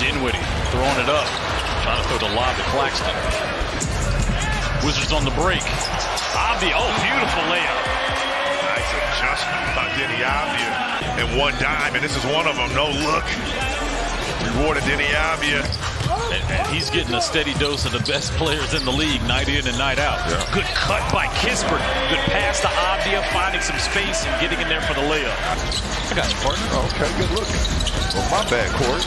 Dinwiddie throwing it up, trying to throw the lob to Claxton. Wizards on the break. Avdija, oh, beautiful layup. Nice adjustment by Deni Avdija. And one dime, and this is one of them, no look. Rewarded Deni Avdija. And he's getting a steady dose of the best players in the league, night in and night out. Yeah. Good cut by Kispert. Good pass to Avdija, finding some space and getting in there for the layup. I got you, partner. Okay, good look. Well, my bad, Court.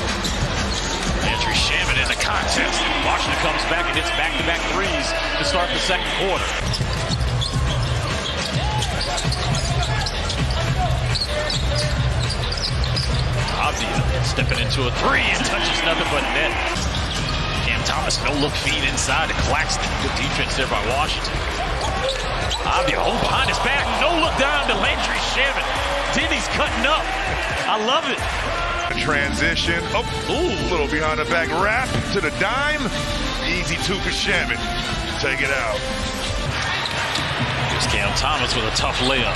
Landry Shamet in the contest. Washington comes back and hits back-to-back threes to start the second quarter. Avdija stepping into a three and touches nothing but net. Cam Thomas, no-look feed inside to Claxton. Good defense there by Washington. Avdija, oh, behind his back. No-look down to Landry Shamet. Diddy's cutting up. I love it. Transition. Oh, ooh, little behind the back wrap to the dime. Easy two for Shamet. Take it out. Here's Cam Thomas with a tough layup.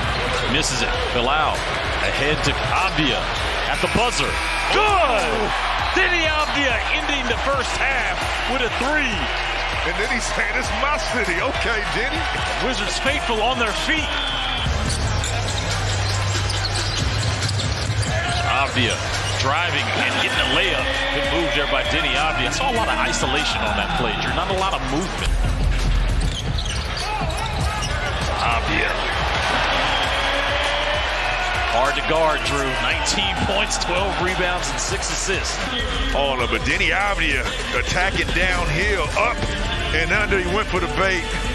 Misses it. Bilal ahead to Avdija at the buzzer. Good! Deni Avdija ending the first half with a three. And then he's saying, it's my city. Okay, Deni. Wizards faithful on their feet. Avdija driving and getting a layup. Good move there by Deni Avdija. I saw a lot of isolation on that play. You're not a lot of movement. Avdija. Hard to guard, Drew. 19 points, 12 rebounds, and 6 assists. Oh, no, but Deni Avdija attacking downhill, up and under. He went for the bait.